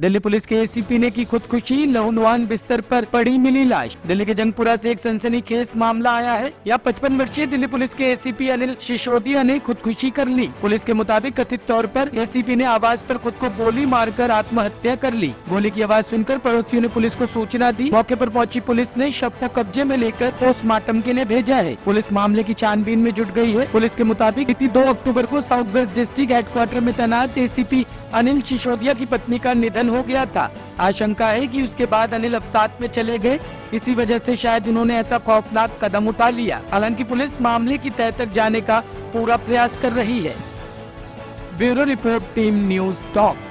Delhi police के ACP ने की खुदकुशी, लहूलुहान बिस्तर पर पड़ी मिली लाश। दिल्ली के जंगपुरा से एक सनसनीखेज मामला आया है। यहाँ 55 वर्षीय दिल्ली पुलिस के एसीपी अनिल सिसोदिया ने खुदकुशी कर ली। पुलिस के मुताबिक कथित तौर पर एसीपी ने आवाज पर खुद को गोली मारकर आत्महत्या कर ली। गोली की आवाज सुनकर पड़ोसियों ने पुलिस को सूचना दी। मौके पर पहुंची पुलिस ने शव को कब्जे में लेकर पोस्टमार्टम के लिए भेजा है। पुलिस मामले की छानबीन में जुट गयी है। पुलिस के मुताबिक बीती 2 अक्टूबर को साउथ वेस्ट डिस्ट्रिक्ट हेडक्वार्टर में तैनात एसीपी अनिल सिसोदिया की पत्नी का निधन हो गया था। आशंका है कि उसके बाद अनिल अवसाद में चले गए, इसी वजह से शायद उन्होंने ऐसा खौफनाक कदम उठा लिया। हालांकि पुलिस मामले की तह तक जाने का पूरा प्रयास कर रही है। Bureau report, team news talk.